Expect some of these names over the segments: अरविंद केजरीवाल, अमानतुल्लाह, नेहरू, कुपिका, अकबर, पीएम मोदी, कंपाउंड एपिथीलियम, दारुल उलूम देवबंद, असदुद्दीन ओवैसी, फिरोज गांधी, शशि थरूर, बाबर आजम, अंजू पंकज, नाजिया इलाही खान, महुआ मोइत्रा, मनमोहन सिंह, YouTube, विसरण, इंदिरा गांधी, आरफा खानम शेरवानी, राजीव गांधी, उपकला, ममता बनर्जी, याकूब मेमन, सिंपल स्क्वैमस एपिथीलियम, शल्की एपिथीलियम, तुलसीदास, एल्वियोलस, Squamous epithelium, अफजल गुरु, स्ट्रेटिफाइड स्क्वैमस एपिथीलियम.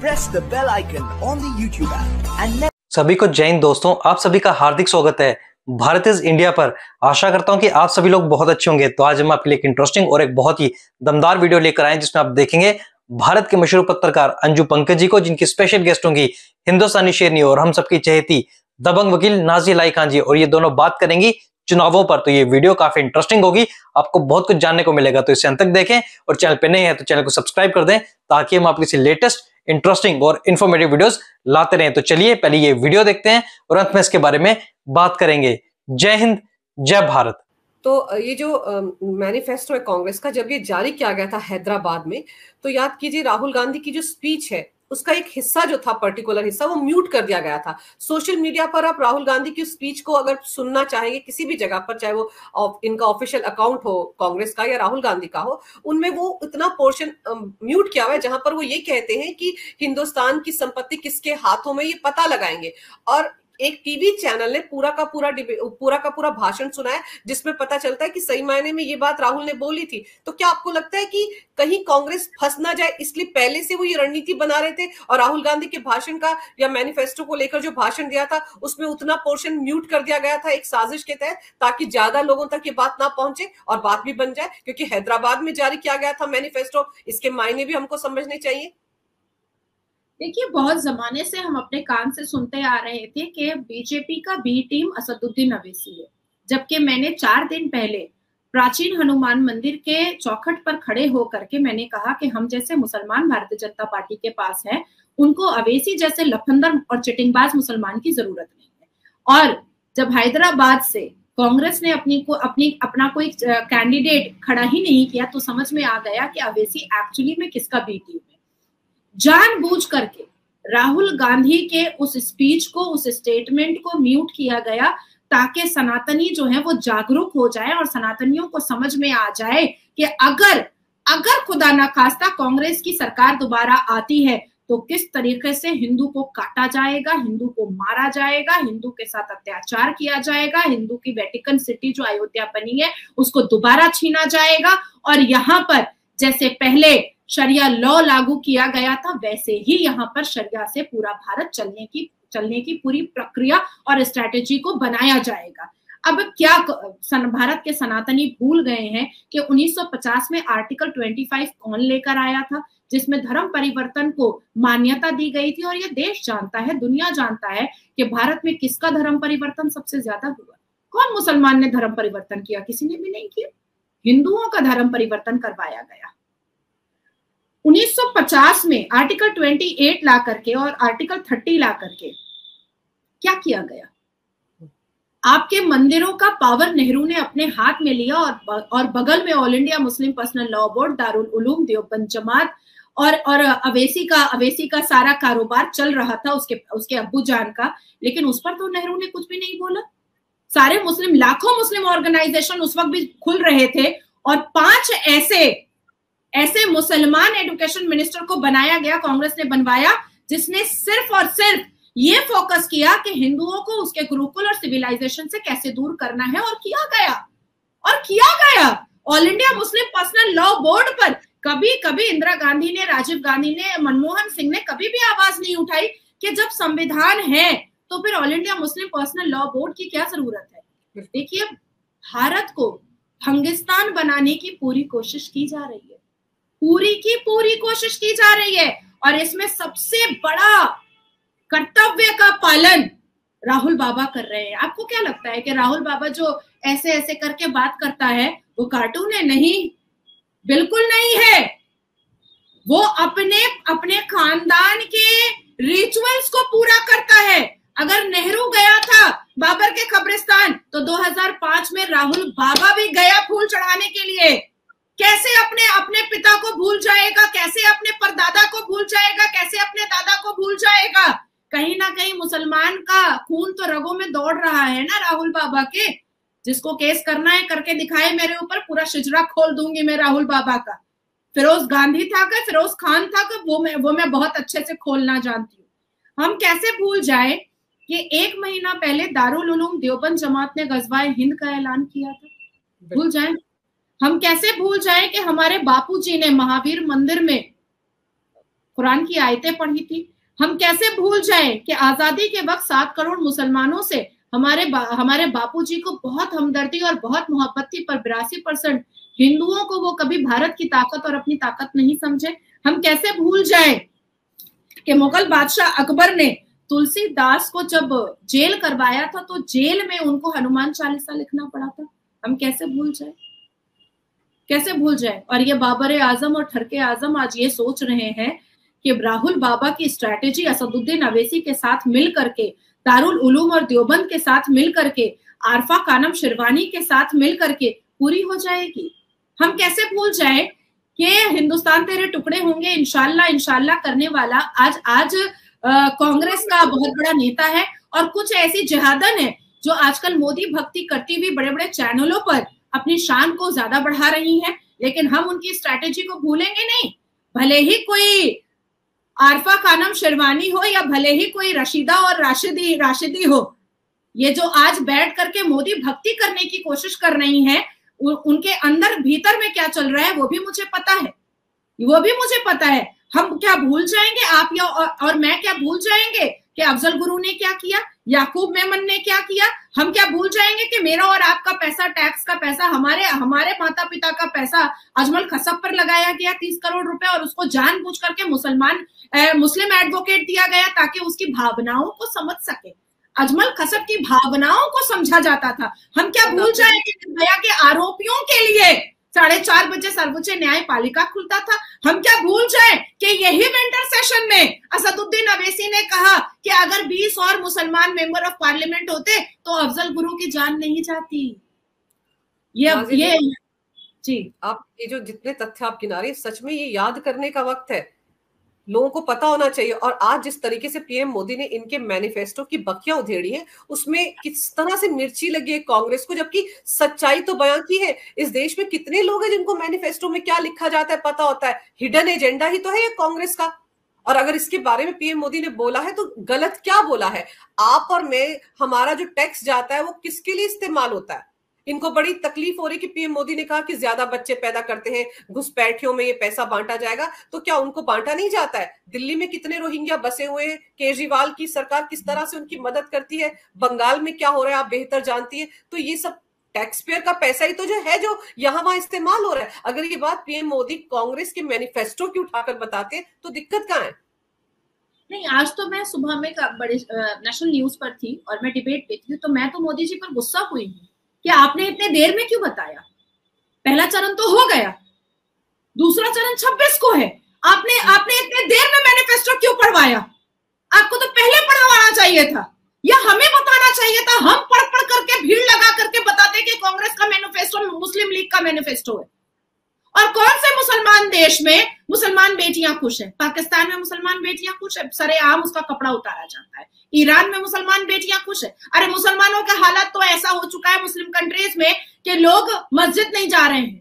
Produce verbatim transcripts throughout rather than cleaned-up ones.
Press the bell icon on the YouTube app and सभी को जय हिंद दोस्तों, आप सभी का हार्दिक स्वागत है भारत इज इंडिया पर। आशा करता हूं कि आप सभी लोग बहुत अच्छे होंगे। तो आज हम आपके लिए एक इंटरेस्टिंग और एक बहुत ही दमदार वीडियो लेकर आए जिसमें आप देखेंगे भारत के मशहूर पत्रकार अंजू पंकज जी को, जिनकी स्पेशल गेस्ट होंगी हिंदुस्तानी शेरनी और हम सबकी चहेती दबंग वकील नाजिया इलाही खान जी, और ये दोनों बात करेंगी चुनावों पर। तो ये वीडियो काफी इंटरेस्टिंग होगी, आपको बहुत कुछ जानने को मिलेगा, तो इसे अंत तक देखें। और चैनल पे नए हैं तो चैनल को सब्सक्राइब कर दें ताकि हम आपके लेटेस्ट इंटरेस्टिंग और इंफॉर्मेटिव वीडियोस लाते रहें। तो चलिए पहले ये वीडियो देखते हैं और अंत में इसके बारे में बात करेंगे। जय हिंद, जय भारत। तो ये जो मैनिफेस्टो है कांग्रेस का, जब ये जारी किया गया था हैदराबाद में, तो याद कीजिए राहुल गांधी की जो स्पीच है उसका एक हिस्सा जो था, पर्टिकुलर हिस्सा, वो म्यूट कर दिया गया था। सोशल मीडिया पर आप राहुल गांधी की स्पीच को अगर सुनना चाहेंगे किसी भी जगह पर, चाहे वो इनका ऑफिशियल अकाउंट हो कांग्रेस का या राहुल गांधी का हो, उनमें वो इतना पोर्शन म्यूट किया हुआ है जहां पर वो ये कहते हैं कि हिंदुस्तान की संपत्ति किसके हाथों में, ये पता लगाएंगे। और एक टीवी चैनल ने पूरा का पूरा पूरा का पूरा भाषण सुनाया जिसमें पता चलता है कि सही मायने में ये बात राहुल ने बोली थी। तो क्या आपको लगता है कि कहीं कांग्रेस फंस ना जाए, इसलिए पहले से वो ये रणनीति बना रहे थे और राहुल गांधी के भाषण का या मैनिफेस्टो को लेकर जो भाषण दिया था उसमें उतना पोर्शन म्यूट कर दिया गया था एक साजिश के तहत, ताकि ज्यादा लोगों तक ये बात ना पहुंचे और बात भी बन जाए? क्योंकि हैदराबाद में जारी किया गया था मैनिफेस्टो, इसके मायने भी हमको समझने चाहिए। देखिए, बहुत जमाने से हम अपने कान से सुनते आ रहे थे कि बीजेपी का बी टीम असदुद्दीन ओवैसी है, जबकि मैंने चार दिन पहले प्राचीन हनुमान मंदिर के चौखट पर खड़े होकर के मैंने कहा कि हम जैसे मुसलमान भारतीय जनता पार्टी के पास हैं, उनको ओवैसी जैसे लफंदर और चिटिंगबाज मुसलमान की जरूरत नहीं है। और जब हैदराबाद से कांग्रेस ने अपनी को अपनी अपना कोई कैंडिडेट खड़ा ही नहीं किया तो समझ में आ गया कि ओवैसी एक्चुअली में किसका बी टीम है। जानबूझ करके राहुल गांधी के उस स्पीच को, उस स्टेटमेंट को म्यूट किया गया ताकि सनातनी जो है वो जागरूक हो जाए और सनातनियों को समझ में आ जाए कि अगर अगर खुदा ना खास्ता कांग्रेस की सरकार दोबारा आती है तो किस तरीके से हिंदू को काटा जाएगा, हिंदू को मारा जाएगा, हिंदू के साथ अत्याचार किया जाएगा, हिंदू की वेटिकन सिटी जो अयोध्या बनी है उसको दोबारा छीना जाएगा। और यहाँ पर जैसे पहले शरिया लॉ लागू किया गया था, वैसे ही यहाँ पर शरिया से पूरा भारत चलने की चलने की पूरी प्रक्रिया और स्ट्रेटेजी को बनाया जाएगा। अब क्या भारत के सनातनी भूल गए हैं कि उन्नीस सौ पचास में आर्टिकल पच्चीस कौन लेकर आया था, जिसमें धर्म परिवर्तन को मान्यता दी गई थी? और यह देश जानता है, दुनिया जानता है कि भारत में किसका धर्म परिवर्तन सबसे ज्यादा हुआ। कौन मुसलमान ने धर्म परिवर्तन किया? किसी ने भी नहीं किया। हिंदुओं का धर्म परिवर्तन करवाया गया उन्नीस सौ पचास में आर्टिकल अट्ठाईस ला करके और आर्टिकल तीस ला करके। क्या किया गया? आपके मंदिरों का पावर नेहरू ने अपने हाथ में लिया और और बगल में all India Muslim personal law board, दारुल उलूम देवबंद जमात और और ओवैसी का ओवैसी का सारा कारोबार चल रहा था, उसके उसके अब्बू जान का। लेकिन उस पर तो नेहरू ने कुछ भी नहीं बोला। सारे मुस्लिम, लाखों मुस्लिम ऑर्गेनाइजेशन उस वक्त भी खुल रहे थे और पांच ऐसे ऐसे मुसलमान एजुकेशन मिनिस्टर को बनाया गया, कांग्रेस ने बनवाया, जिसने सिर्फ और सिर्फ ये फोकस किया कि हिंदुओं को उसके गुरुकुल और सिविलाइजेशन से कैसे दूर करना है। और किया गया और किया गया all India Muslim personal law board पर कभी कभी इंदिरा गांधी ने, राजीव गांधी ने, मनमोहन सिंह ने कभी भी आवाज नहीं उठाई कि जब संविधान है तो फिर all India Muslim personal law board की क्या जरूरत है। देखिए, भारत को खंगिस्तान बनाने की पूरी कोशिश की जा रही है, पूरी की पूरी कोशिश की जा रही है। और इसमें सबसे बड़ा कर्तव्य का पालन राहुल बाबा कर रहे हैं। आपको क्या लगता है कि राहुल बाबा जो ऐसे ऐसे करके बात करता है वो कार्टून है? नहीं, बिल्कुल नहीं है। वो अपने अपने खानदान के रिचुअल्स को पूरा करता है। अगर नेहरू गया था बाबर के कब्रिस्तान तो दो हजार पांच में राहुल बाबा भी गया फूल चढ़ाने के लिए। कैसे अपने अपने पिता को भूल जाएगा, कैसे अपने परदादा को भूल जाएगा, कैसे अपने दादा को भूल जाएगा? कहीं ना कहीं मुसलमान का खून तो रगों में दौड़ रहा है ना राहुल बाबा के। जिसको केस करना है करके दिखाए मेरे ऊपर, पूरा शिजरा खोल दूंगी मैं राहुल बाबा का। फिरोज गांधी था कि फिरोज खान था कि वो मैं वो मैं बहुत अच्छे से खोलना जानती हूँ। हम कैसे भूल जाए कि एक महीना पहले दारुल उलूम देवबंद जमात ने गजवाए हिंद का ऐलान किया था? भूल जाए? हम कैसे भूल जाएं कि हमारे बापूजी ने महावीर मंदिर में कुरान की आयतें पढ़ी थी। हम कैसे भूल जाएं कि आजादी के वक्त सात करोड़ मुसलमानों से हमारे बा, हमारे बापूजी को बहुत हमदर्दी और बहुत मोहब्बत थी, पर बिरासी परसेंट हिंदुओं को वो कभी भारत की ताकत और अपनी ताकत नहीं समझे। हम कैसे भूल जाएं कि मुगल बादशाह अकबर ने तुलसीदास को जब जेल करवाया था तो जेल में उनको हनुमान चालीसा लिखना पड़ा था। हम कैसे भूल जाए कैसे भूल जाए और ये बाबर आजम और ठरके आजम आज ये सोच रहे हैं कि राहुल बाबा की स्ट्रैटेजी असदुद्दीन ओवैसी के साथ मिल करके, दारुल उलूम और देवबंद के साथ मिल करके, आरफा खानम शेरवानी के साथ मिल करके पूरी हो जाएगी। हम कैसे भूल जाए कि हिंदुस्तान तेरे टुकड़े होंगे इंशाल्लाह इंशाल्लाह करने वाला आज आज कांग्रेस का बहुत बड़ा नेता है, और कुछ ऐसी जिहादन है जो आजकल मोदी भक्ति करती हुई बड़े बड़े चैनलों पर अपनी शान को ज्यादा बढ़ा रही है। लेकिन हम उनकी स्ट्रैटेजी को भूलेंगे नहीं, भले ही कोई आरफा खानम शेरवानी हो या भले ही कोई रशीदा और राशिदी राशिदी हो। ये जो आज बैठ करके मोदी भक्ति करने की कोशिश कर रही है, उनके अंदर भीतर में क्या चल रहा है वो भी मुझे पता है वो भी मुझे पता है। हम क्या भूल जाएंगे, आप या और, और मैं क्या भूल जाएंगे कि अफजल गुरु ने क्या किया, याकूब मेमन ने क्या किया। हम क्या भूल जाएंगे कि मेरा और आपका पैसा, टैक्स का पैसा, हमारे हमारे माता पिता का पैसा अजमल कसब पर लगाया गया तीस करोड़ रुपए, और उसको जानबूझ करके मुसलमान ए, मुस्लिम एडवोकेट दिया गया ताकि उसकी भावनाओं को समझ सके। अजमल कसब की भावनाओं को समझा जाता था। हम क्या भूल जाएंगे निर्भया के आरोपियों के लिए साढ़े चार बजे सर्वोच्च न्यायपालिका खुलता था। हम क्या भूल जाएं कि यही विंटर सेशन में असदुद्दीन ओवैसी ने कहा कि अगर बीस और मुसलमान मेंबर ऑफ पार्लियामेंट होते तो अफजल गुरु की जान नहीं जाती। ये ये जी आप ये जो जितने तथ्य आप गिना रहे, सच में ये याद करने का वक्त है, लोगों को पता होना चाहिए। और आज जिस तरीके से पीएम मोदी ने इनके मैनिफेस्टो की बखियां उधेड़ी है, उसमें किस तरह से मिर्ची लगी है कांग्रेस को, जबकि सच्चाई तो बयां की है। इस देश में कितने लोग हैं जिनको मैनिफेस्टो में क्या लिखा जाता है पता होता है। हिडन एजेंडा ही तो है ये कांग्रेस का। और अगर इसके बारे में पीएम मोदी ने बोला है तो गलत क्या बोला है। आप और मैं, हमारा जो टैक्स जाता है वो किसके लिए इस्तेमाल होता है। इनको बड़ी तकलीफ हो रही कि पीएम मोदी ने कहा कि ज्यादा बच्चे पैदा करते हैं, घुसपैठियों में ये पैसा बांटा जाएगा, तो क्या उनको बांटा नहीं जाता है। दिल्ली में कितने रोहिंग्या बसे हुए हैं, केजरीवाल की सरकार किस तरह से उनकी मदद करती है, बंगाल में क्या हो रहा है आप बेहतर जानती हैं। तो ये सब टैक्सपेयर का पैसा ही तो जो है जो यहाँ वहां इस्तेमाल हो रहा है। अगर ये बात पीएम मोदी कांग्रेस के मैनिफेस्टो की उठाकर बताते हैं तो दिक्कत कहाँ है। नहीं, आज तो मैं सुबह में बड़े नेशनल न्यूज पर थी और मैं डिबेट देखती हूँ तो मैं तो मोदी जी पर गुस्सा हुई हूँ कि आपने इतने देर में क्यों बताया। पहला चरण तो हो गया, दूसरा चरण छब्बीस को है। आपने आपने इतने देर में मैनिफेस्टो क्यों पढ़वाया, आपको तो पहले पढ़वाना चाहिए था या हमें बताना चाहिए था। हम पढ़ पढ़ करके भीड़ लगा करके बताते कि कांग्रेस का मैनिफेस्टो मुस्लिम लीग का मैनिफेस्टो है। और कौन से मुसलमान देश में मुसलमान बेटियां खुश है। पाकिस्तान में मुसलमान बेटियां खुश है, सरेआम उसका कपड़ा उतारा जाता है। ईरान में मुसलमान बेटियां खुश है। अरे मुसलमानों का हालत तो ऐसा हो चुका है मुस्लिम कंट्रीज में कि लोग मस्जिद नहीं जा रहे हैं।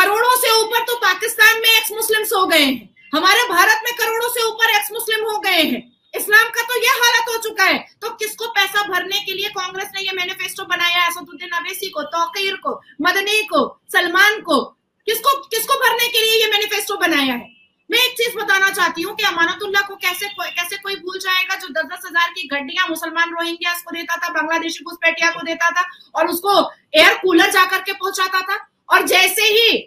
करोड़ों से ऊपर तो पाकिस्तान में एक्स मुस्लिम्स हो गए हैं, हमारे भारत में करोड़ों से ऊपर एक्स मुस्लिम हो गए हैं। इस्लाम का तो यह हालत हो चुका है। तो किसको पैसा भरने के लिए कांग्रेस ने यह मैनिफेस्टो बनाया है। असदुद्दीन ओवैसी को, तौकीर को, मदनी को, सलमान को, किसको किसको भरने के लिए ये मैनिफेस्टो बनाया है। मैं एक चीज बताना चाहती हूँ कि अमानतुल्लाह को कैसे कैसे कोई भूल जाएगा, जो दस दस हजार की गड्डियां मुसलमान रोहिंग्या को देता था, बांग्लादेशी घुसपैठिया को देता था और उसको एयर कूलर जाकर के पहुंचाता था। और जैसे ही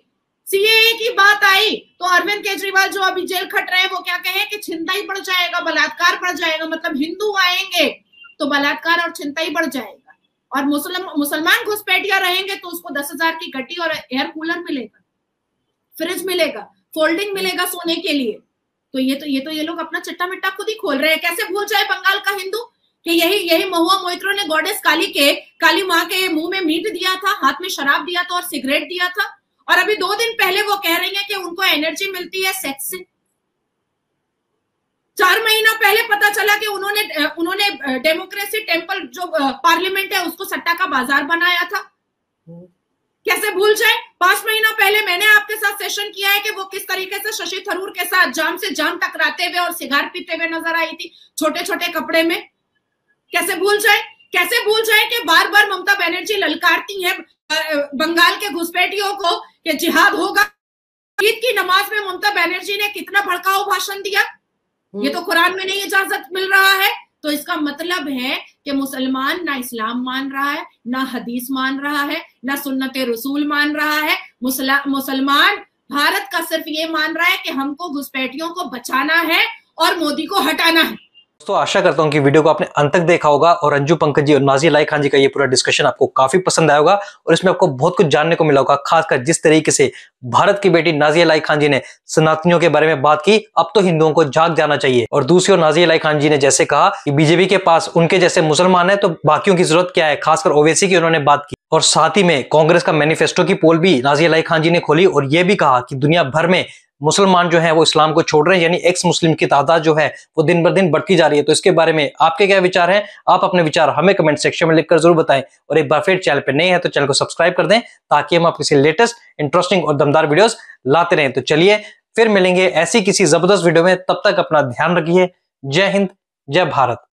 सीएए की बात आई तो अरविंद केजरीवाल जो अभी जेल खट रहे हैं वो क्या कहे कि छिनताई बढ़ जाएगा, बलात्कार बढ़ जाएगा, मतलब हिंदू आएंगे तो बलात्कार और छिनताई बढ़ जाएगा और मुसलम मुसलमान घुसपैठिया रहेंगे तो उसको दस हजार की गड्डी और एयर कूलर मिलेगा, फ्रिज मिलेगा, फोल्डिंग मिलेगा सोने के लिए। तो ये तो ये तो ये लोग अपना चट्टा मिट्टा खुद ही खोल रहे हैं। कैसे भूल जाए बंगाल का हिंदू कि यही यही महुआ मोइत्रा ने गॉडेस काली के काली माँ के मुंह में मीट दिया था, हाथ में शराब दिया था और सिगरेट दिया था। और अभी दो दिन पहले वो कह रही है कि उनको एनर्जी मिलती है सेक्स से। चार महीना पहले पता चला कि उन्होंने उन्होंने डेमोक्रेसी टेम्पल जो पार्लियामेंट है उसको सट्टा का बाजार बनाया था। कैसे भूल जाए। पांच महीना पहले मैंने आपके साथ सेशन किया है कि वो किस तरीके से शशि थरूर के साथ जाम से जाम टकराते हुए और सिगार पीते हुए नजर आई थी, छोटे छोटे कपड़े में। कैसे भूल जाए कैसे भूल जाए कि बार बार ममता बनर्जी ललकारती है बंगाल के घुसपैठियों को कि जिहाद होगा, ईद की नमाज में ममता बनर्जी ने कितना भड़काऊ भाषण दिया, ये तो कुरान में नहीं इजाजत मिल रहा है। तो इसका मतलब है कि मुसलमान ना इस्लाम मान रहा है, ना हदीस मान रहा है, ना सुन्नत रसूल मान रहा है। मुसलमान भारत का सिर्फ ये मान रहा है कि हमको घुसपैठियों को बचाना है और मोदी को हटाना है। दोस्तों, आशा करता हूँ कि वीडियो को आपने अंत तक देखा होगा और अंजू पंकज जी और नाजिया इलाही खान जी का ये पूरा डिस्कशन आपको काफी पसंद आया होगा और इसमें आपको बहुत कुछ जानने को मिला होगा, खासकर जिस तरीके से भारत की बेटी नाजिया इलाही खान जी ने सनातनियों के बारे में बात की, अब तो हिंदुओं को जाग जाना चाहिए, और दूसरी ओर नाजिया इलाही खान जी ने जैसे कहा कि बीजेपी के पास उनके जैसे मुसलमान है तो बाकियों की जरूरत क्या है, खासकर ओवैसी की उन्होंने बात की। और साथ ही में कांग्रेस का मैनिफेस्टो की पोल भी नाजिया इलाही खान जी ने खोली और ये भी कहा कि दुनिया भर में मुसलमान जो है वो इस्लाम को छोड़ रहे हैं, यानी एक्स मुस्लिम की तादाद जो है वो दिन बर दिन बढ़ती जा रही है। तो इसके बारे में आपके क्या विचार हैं? आप अपने विचार हमें कमेंट सेक्शन में लिखकर जरूर बताएं और एक बार फिर चैनल पे नए हैं तो चैनल को सब्सक्राइब कर दें ताकि हम आपके लेटेस्ट इंटरेस्टिंग और दमदार वीडियोस लाते रहें। तो चलिए फिर मिलेंगे ऐसी किसी जबरदस्त वीडियो में, तब तक अपना ध्यान रखिए। जय हिंद, जय भारत।